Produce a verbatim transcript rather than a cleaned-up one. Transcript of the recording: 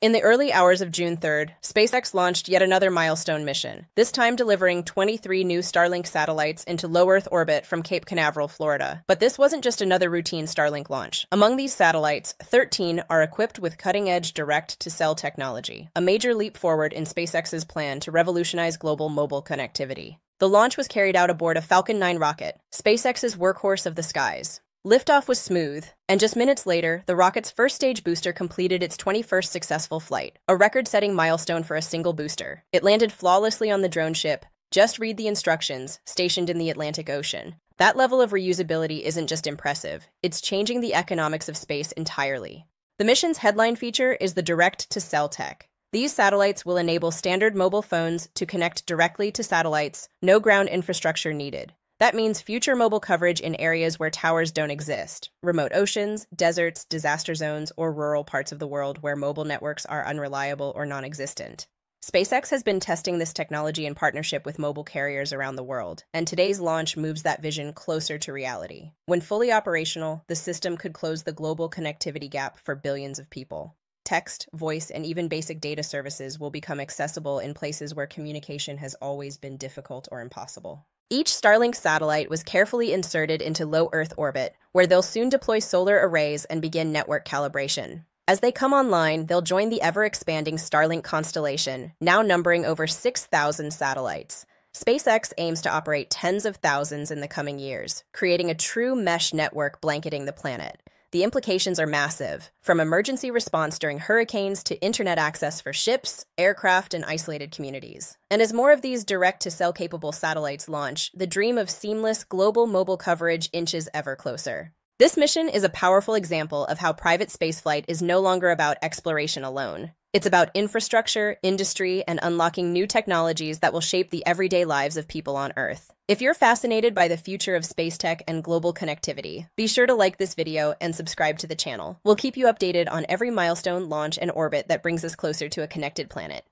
In the early hours of June third, SpaceX launched yet another milestone mission, this time delivering twenty-three new Starlink satellites into low-Earth orbit from Cape Canaveral, Florida. But this wasn't just another routine Starlink launch. Among these satellites, thirteen are equipped with cutting-edge direct-to-cell technology, a major leap forward in SpaceX's plan to revolutionize global mobile connectivity. The launch was carried out aboard a Falcon nine rocket, SpaceX's workhorse of the skies. Liftoff was smooth, and just minutes later, the rocket's first-stage booster completed its twenty-first successful flight, a record-setting milestone for a single booster. It landed flawlessly on the drone ship, just read the instructions, stationed in the Atlantic Ocean. That level of reusability isn't just impressive, it's changing the economics of space entirely. The mission's headline feature is the direct-to-cell tech. These satellites will enable standard mobile phones to connect directly to satellites, no ground infrastructure needed. That means future mobile coverage in areas where towers don't exist, remote oceans, deserts, disaster zones, or rural parts of the world where mobile networks are unreliable or non-existent. SpaceX has been testing this technology in partnership with mobile carriers around the world, and today's launch moves that vision closer to reality. When fully operational, the system could close the global connectivity gap for billions of people. Text, voice, and even basic data services will become accessible in places where communication has always been difficult or impossible. Each Starlink satellite was carefully inserted into low Earth orbit, where they'll soon deploy solar arrays and begin network calibration. As they come online, they'll join the ever-expanding Starlink constellation, now numbering over six thousand satellites. SpaceX aims to operate tens of thousands in the coming years, creating a true mesh network blanketing the planet. The implications are massive, from emergency response during hurricanes to internet access for ships, aircraft, and isolated communities. And as more of these direct-to-cell capable satellites launch, the dream of seamless global mobile coverage inches ever closer. This mission is a powerful example of how private spaceflight is no longer about exploration alone. It's about infrastructure, industry, and unlocking new technologies that will shape the everyday lives of people on Earth. If you're fascinated by the future of space tech and global connectivity, be sure to like this video and subscribe to the channel. We'll keep you updated on every milestone, launch, and orbit that brings us closer to a connected planet.